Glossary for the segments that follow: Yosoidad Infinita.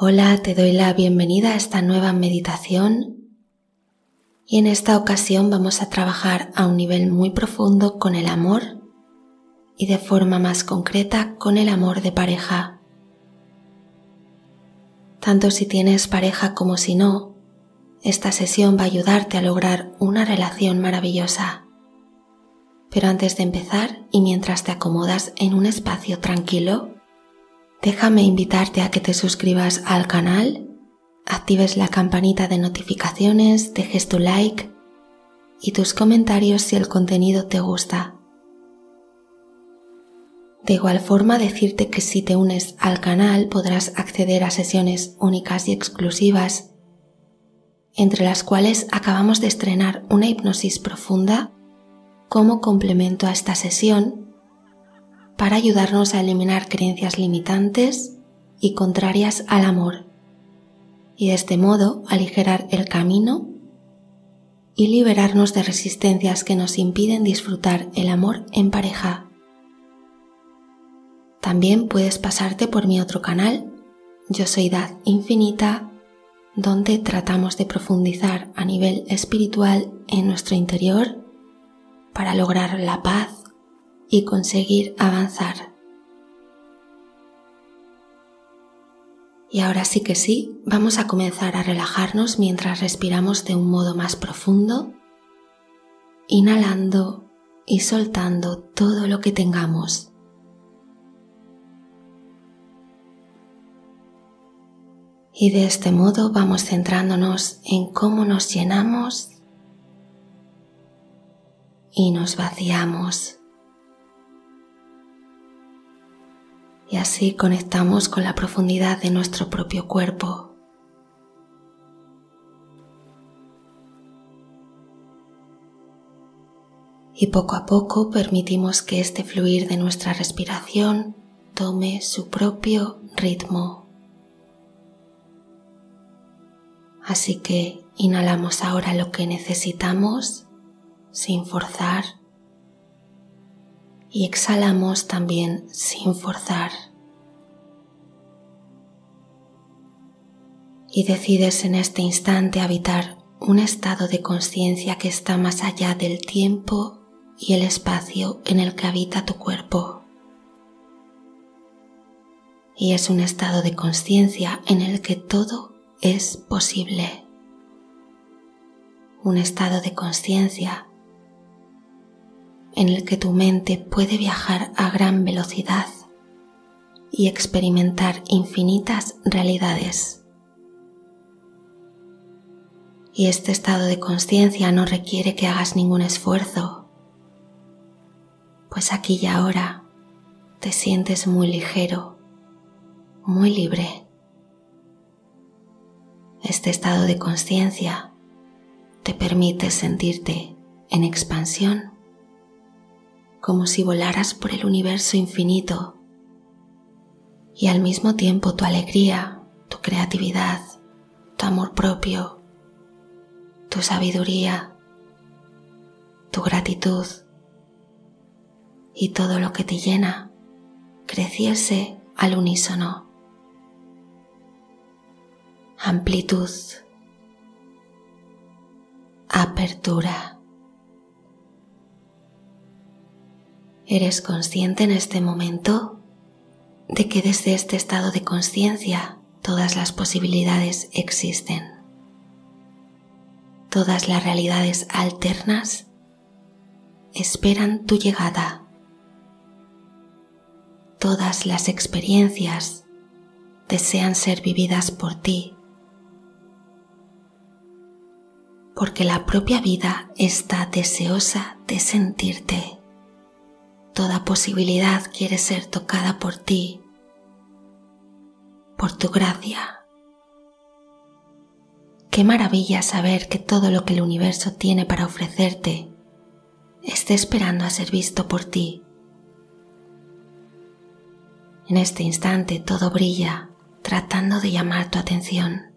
Hola, te doy la bienvenida a esta nueva meditación y en esta ocasión vamos a trabajar a un nivel muy profundo con el amor y de forma más concreta con el amor de pareja. Tanto si tienes pareja como si no, esta sesión va a ayudarte a lograr una relación maravillosa. Pero antes de empezar y mientras te acomodas en un espacio tranquilo, déjame invitarte a que te suscribas al canal, actives la campanita de notificaciones, dejes tu like y tus comentarios si el contenido te gusta. De igual forma, decirte que si te unes al canal podrás acceder a sesiones únicas y exclusivas, entre las cuales acabamos de estrenar una hipnosis profunda como complemento a esta sesión, para ayudarnos a eliminar creencias limitantes y contrarias al amor, y de este modo aligerar el camino y liberarnos de resistencias que nos impiden disfrutar el amor en pareja. También puedes pasarte por mi otro canal, Yosoidad Infinita, donde tratamos de profundizar a nivel espiritual en nuestro interior para lograr la paz y conseguir avanzar. Y ahora sí que sí, vamos a comenzar a relajarnos mientras respiramos de un modo más profundo, inhalando y soltando todo lo que tengamos. Y de este modo vamos centrándonos en cómo nos llenamos y nos vaciamos. Y así conectamos con la profundidad de nuestro propio cuerpo. Y poco a poco permitimos que este fluir de nuestra respiración tome su propio ritmo. Así que inhalamos ahora lo que necesitamos, sin forzar. Y exhalamos también sin forzar. Y decides en este instante habitar un estado de conciencia que está más allá del tiempo y el espacio en el que habita tu cuerpo. Y es un estado de conciencia en el que todo es posible. Un estado de conciencia en el que tu mente puede viajar a gran velocidad y experimentar infinitas realidades. Y este estado de conciencia no requiere que hagas ningún esfuerzo, pues aquí y ahora te sientes muy ligero, muy libre. Este estado de conciencia te permite sentirte en expansión, como si volaras por el universo infinito, y al mismo tiempo tu alegría, tu creatividad, tu amor propio, tu sabiduría, tu gratitud y todo lo que te llena creciese al unísono. Amplitud, apertura. ¿Eres consciente en este momento de que desde este estado de conciencia todas las posibilidades existen? Todas las realidades alternas esperan tu llegada. Todas las experiencias desean ser vividas por ti, porque la propia vida está deseosa de sentirte. Toda posibilidad quiere ser tocada por ti, por tu gracia. Qué maravilla saber que todo lo que el universo tiene para ofrecerte está esperando a ser visto por ti. En este instante todo brilla tratando de llamar tu atención.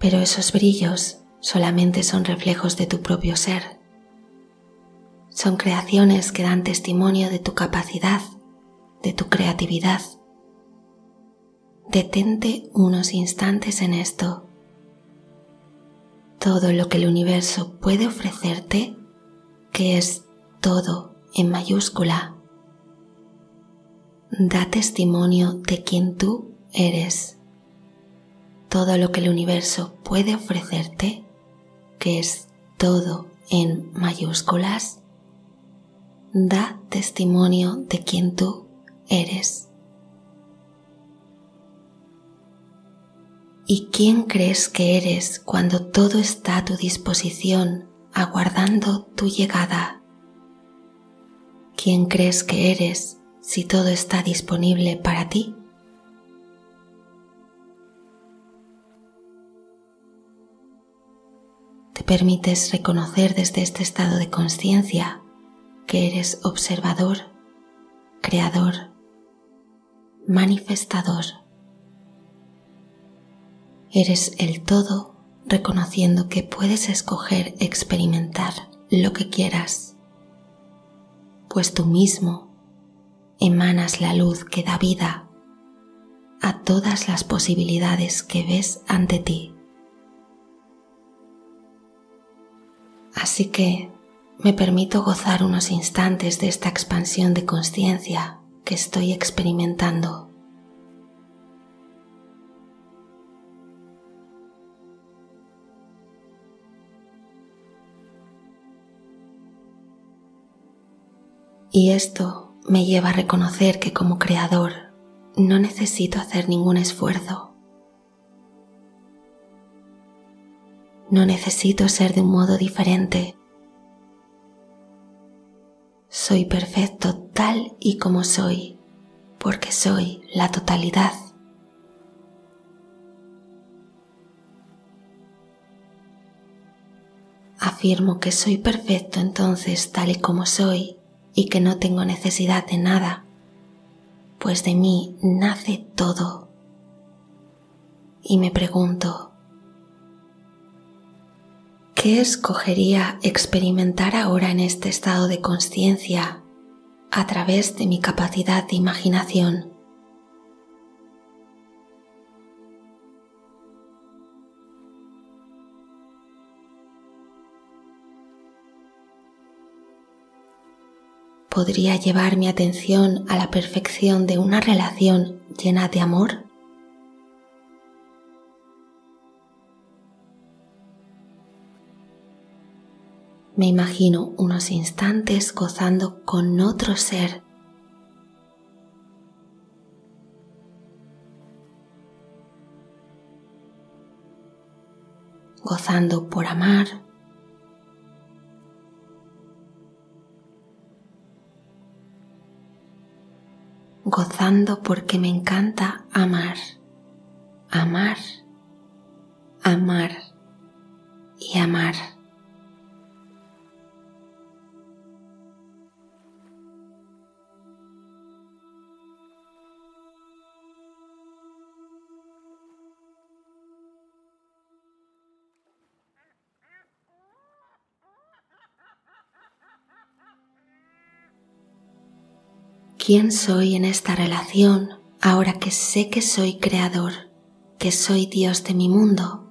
Pero esos brillos solamente son reflejos de tu propio ser, son creaciones que dan testimonio de tu capacidad, de tu creatividad. Detente unos instantes en esto. Todo lo que el universo puede ofrecerte, que es todo en mayúscula, da testimonio de quien tú eres. Todo lo que el universo puede ofrecerte, que es todo en mayúsculas, da testimonio de quien tú eres. ¿Y quién crees que eres cuando todo está a tu disposición, aguardando tu llegada? ¿Quién crees que eres si todo está disponible para ti? Te permites reconocer desde este estado de conciencia que eres observador, creador, manifestador. Eres el todo, reconociendo que puedes escoger experimentar lo que quieras, pues tú mismo emanas la luz que da vida a todas las posibilidades que ves ante ti. Así que me permito gozar unos instantes de esta expansión de conciencia que estoy experimentando. Y esto me lleva a reconocer que como creador no necesito hacer ningún esfuerzo. No necesito ser de un modo diferente. Soy perfecto tal y como soy, porque soy la totalidad. Afirmo que soy perfecto entonces tal y como soy, y que no tengo necesidad de nada, pues de mí nace todo. Y me pregunto, ¿qué escogería experimentar ahora en este estado de conciencia a través de mi capacidad de imaginación? ¿Podría llevar mi atención a la perfección de una relación llena de amor? Me imagino unos instantes gozando con otro ser. Gozando por amar. Gozando porque me encanta amar, amar, amar y amar. ¿Quién soy en esta relación ahora que sé que soy creador, que soy Dios de mi mundo?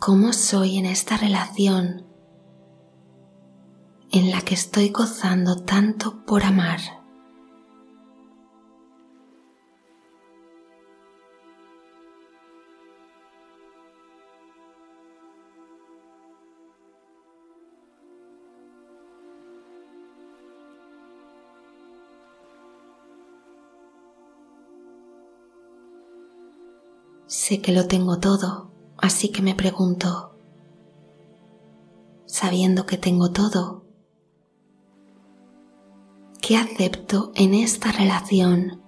¿Cómo soy en esta relación en la que estoy gozando tanto por amar? Sé que lo tengo todo, así que me pregunto, sabiendo que tengo todo, ¿qué acepto en esta relación?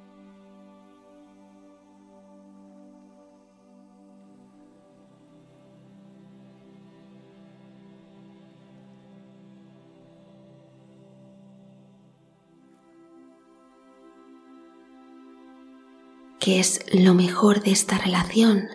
que es lo mejor de esta relación.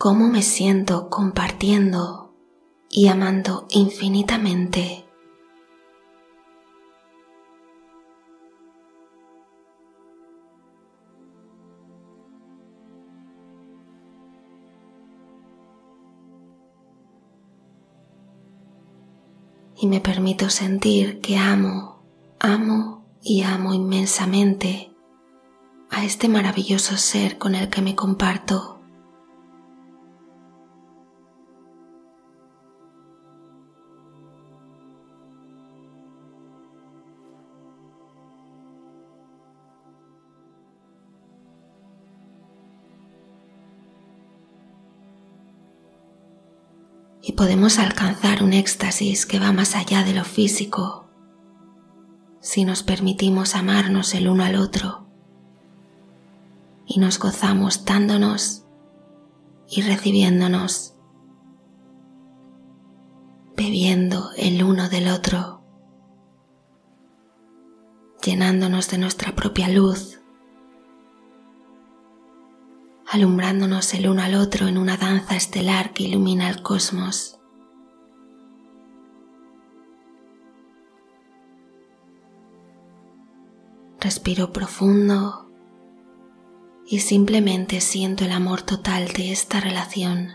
¿Cómo me siento compartiendo y amando infinitamente? Y me permito sentir que amo, amo y amo inmensamente a este maravilloso ser con el que me comparto. Y podemos alcanzar un éxtasis que va más allá de lo físico, si nos permitimos amarnos el uno al otro y nos gozamos dándonos y recibiéndonos, bebiendo el uno del otro, llenándonos de nuestra propia luz, alumbrándonos el uno al otro en una danza estelar que ilumina el cosmos. Respiro profundo y simplemente siento el amor total de esta relación.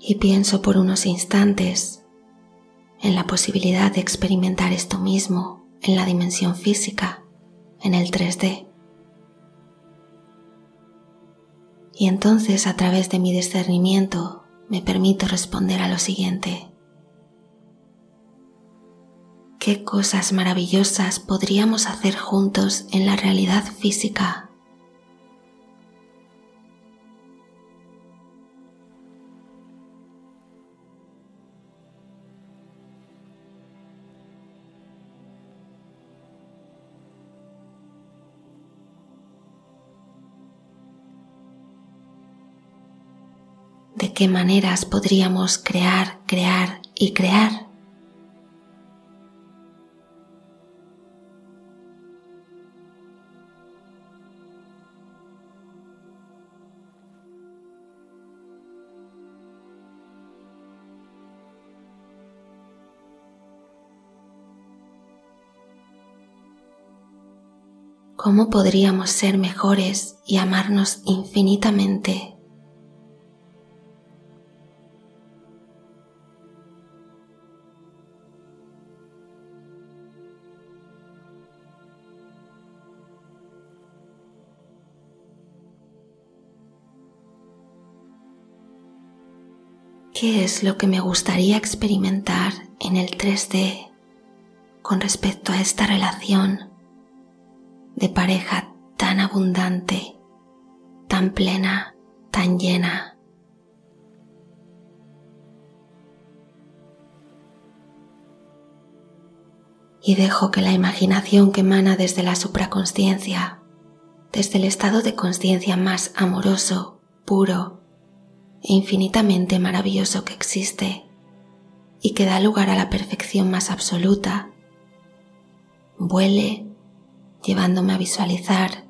Y pienso por unos instantes en la posibilidad de experimentar esto mismo en la dimensión física, en el 3D. Y entonces, a través de mi discernimiento, me permito responder a lo siguiente. ¿Qué cosas maravillosas podríamos hacer juntos en la realidad física? ¿De qué maneras podríamos crear, crear y crear? ¿Cómo podríamos ser mejores y amarnos infinitamente? ¿Qué es lo que me gustaría experimentar en el 3D con respecto a esta relación de pareja tan abundante, tan plena, tan llena? Y dejo que la imaginación que emana desde la supraconsciencia, desde el estado de consciencia más amoroso, puro, e infinitamente maravilloso que existe y que da lugar a la perfección más absoluta, vuele llevándome a visualizar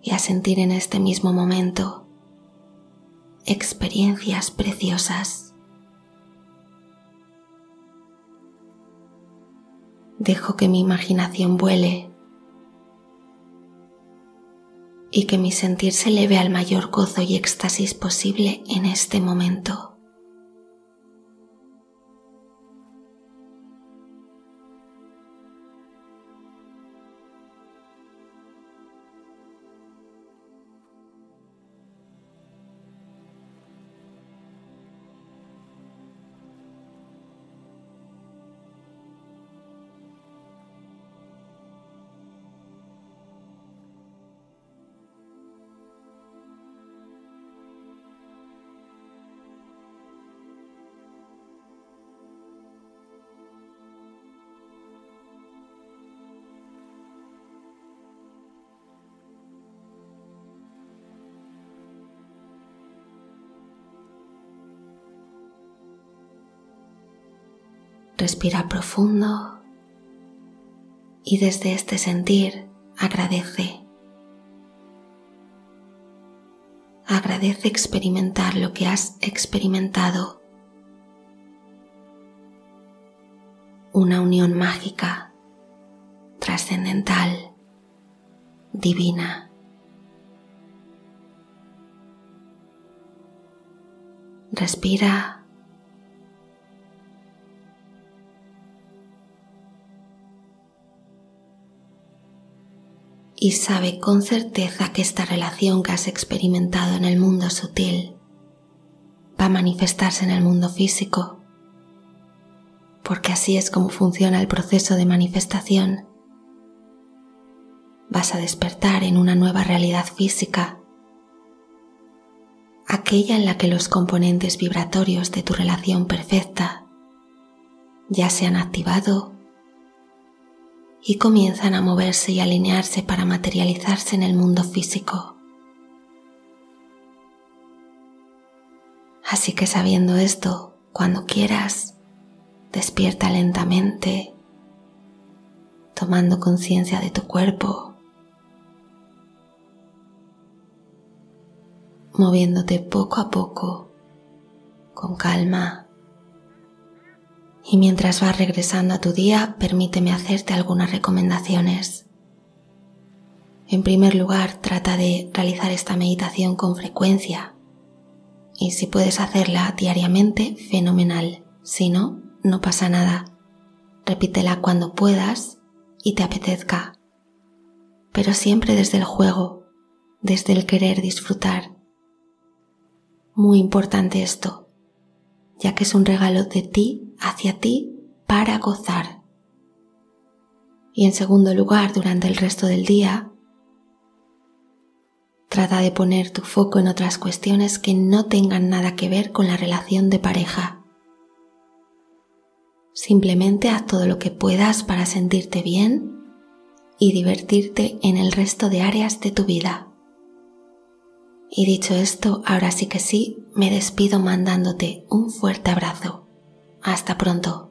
y a sentir en este mismo momento experiencias preciosas. Dejo que mi imaginación vuele y que mi sentir se eleve al mayor gozo y éxtasis posible en este momento. respira profundo y desde este sentir agradece. Agradece experimentar lo que has experimentado. Una unión mágica, trascendental, divina. Respira. Y sabe con certeza que esta relación que has experimentado en el mundo sutil va a manifestarse en el mundo físico, porque así es como funciona el proceso de manifestación. Vas a despertar en una nueva realidad física, aquella en la que los componentes vibratorios de tu relación perfecta ya se han activado y comienzan a moverse y alinearse para materializarse en el mundo físico. Así que sabiendo esto, cuando quieras, despierta lentamente, tomando conciencia de tu cuerpo, moviéndote poco a poco, con calma. Y mientras vas regresando a tu día, permíteme hacerte algunas recomendaciones. En primer lugar, trata de realizar esta meditación con frecuencia. Y si puedes hacerla diariamente, fenomenal. Si no, no pasa nada. Repítela cuando puedas y te apetezca. Pero siempre desde el juego, desde el querer disfrutar. Muy importante esto, ya que es un regalo de ti hacia ti para gozar. Y en segundo lugar, durante el resto del día, trata de poner tu foco en otras cuestiones que no tengan nada que ver con la relación de pareja. Simplemente haz todo lo que puedas para sentirte bien y divertirte en el resto de áreas de tu vida. Y dicho esto, ahora sí que sí, me despido mandándote un fuerte abrazo. Hasta pronto.